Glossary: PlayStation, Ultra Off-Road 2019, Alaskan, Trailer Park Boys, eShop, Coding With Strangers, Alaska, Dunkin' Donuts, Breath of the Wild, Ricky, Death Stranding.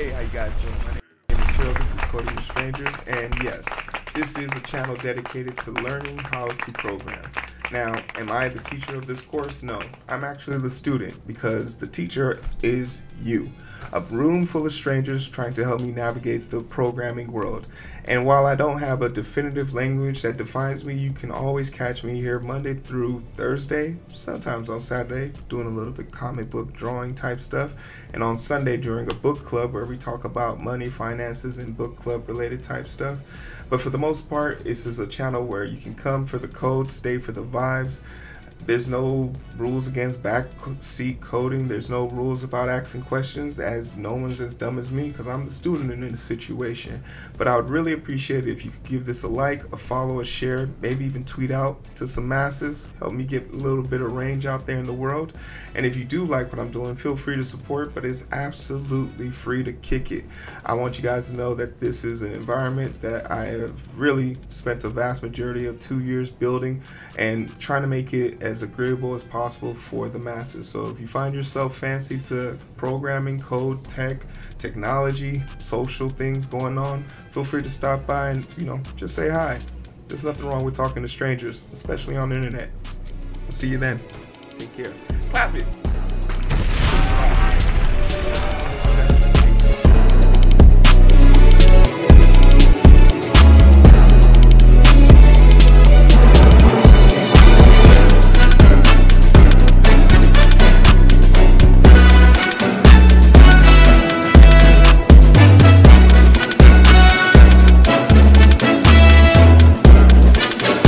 Hey, how you guys doing? My name is Phil, this is Coding With Strangers, and yes, this is a channel dedicated to learning how to program. Now, am I the teacher of this course? No, I'm actually the student, because the teacher is you. A room full of strangers trying to help me navigate the programming world. And while I don't have a definitive language that defines me, you can always catch me here Monday through Thursday, sometimes on Saturday, doing a little bit comic book drawing type stuff, and on Sunday during a book club where we talk about money, finances, and book club related type stuff. But for the most part, this is a channel where you can come for the code, stay for the vibes. There's no rules against backseat coding. There's no rules about asking questions, as no one's as dumb as me, because I'm the student in this situation. But I would really appreciate it if you could give this a like, a follow, a share, maybe even tweet out to some masses. Help me get a little bit of range out there in the world. And if you do like what I'm doing, feel free to support, but it's absolutely free to kick it. I want you guys to know that this is an environment that I have really spent a vast majority of 2 years building and trying to make it as agreeable as possible for the masses. So if you find yourself fancy to programming, code, tech, technology, social things going on, feel free to stop by and, you know, just say hi. There's nothing wrong with talking to strangers, especially on the internet. I'll see you then. Take care. Clap it.